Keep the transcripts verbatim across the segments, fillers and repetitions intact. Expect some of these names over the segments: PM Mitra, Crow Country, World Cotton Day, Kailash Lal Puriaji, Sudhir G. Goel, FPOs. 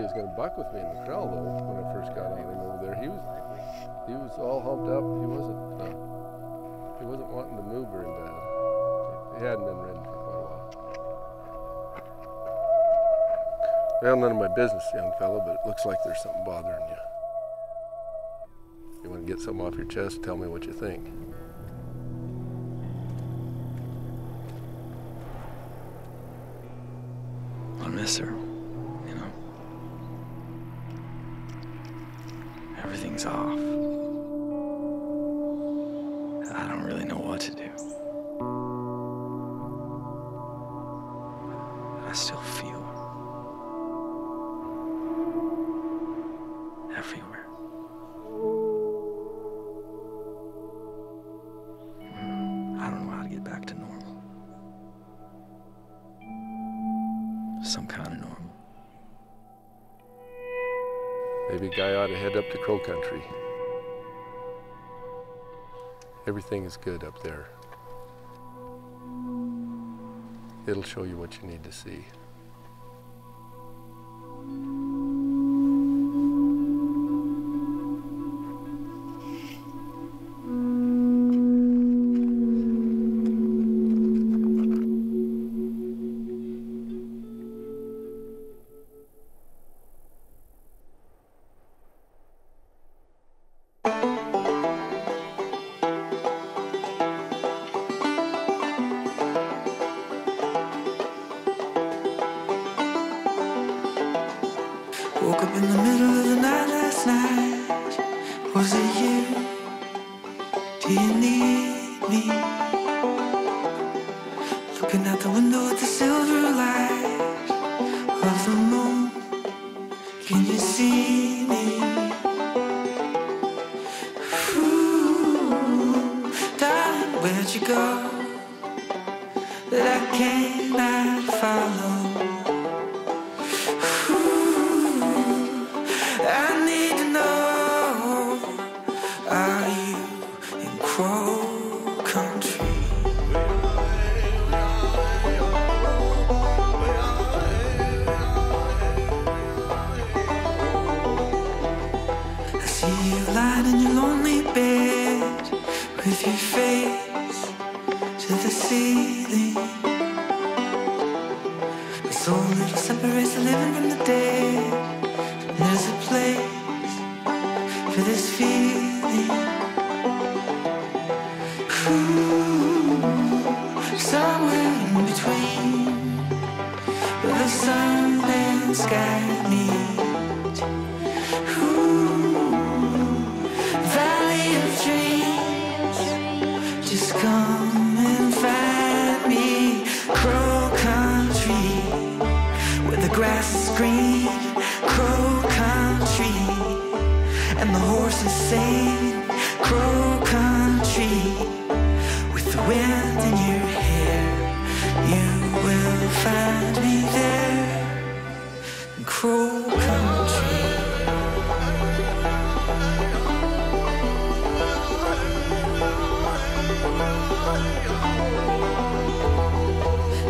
he was going to buck with me in the corral though when I first got on him over there. He was he was all humped up. He wasn't uh, he wasn't wanting to move very bad. He hadn't been ridden for quite a while. Well, none of my business, young fella, but it looks like there's something bothering you. You want to get something off your chest? Tell me what you think. I miss her, you know. Everything's off. I don't really know what to do. I still feel her. Everywhere. I don't know how to get back to normal. Some kind of normal. Maybe a guy ought to head up to Crow Country. Everything is good up there. It'll show you what you need to see. Woke up in the middle of the night last night. Was it you? Do you need me? Looking out the window at the silver light of the moon. Can you see me? Ooh, darling, where'd you go that I cannot follow? Crow Country. I see you lying in your lonely bed with your face to the ceiling. The soul that separates the living from the dead. And there's a place for this feeling. Somewhere in between, where the sun and sky meet. Ooh, valley of dreams, just come and find me. Crow Country, where the grass is green. Crow Country, and the horses sing. Crow Country. The wind in your hair, you will find me there, in Crow Country.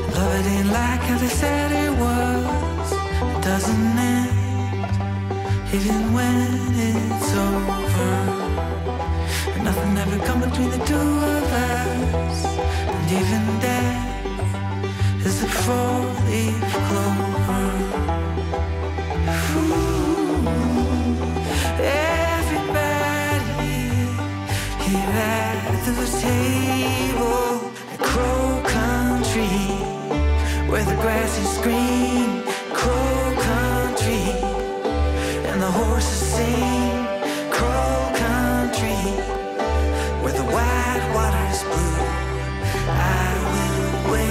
Love, it ain't like how they said it was. It doesn't end, even when it's over. Nothing ever come between the two of us, and even death is a four-leaf clover. Ooh, everybody here at the table at Crow Country, where the grass is green. Crow Country, and the horses sing. Crow Country, where the wide water's blue, I will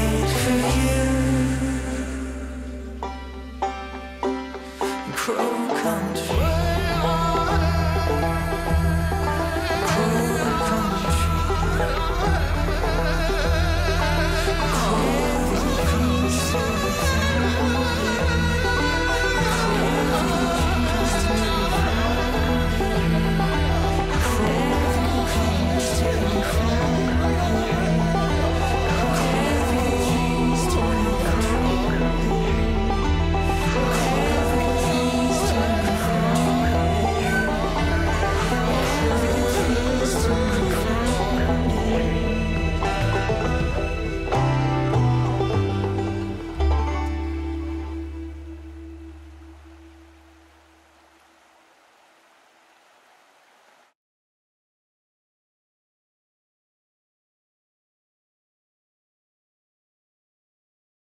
wait for you. Crow Country.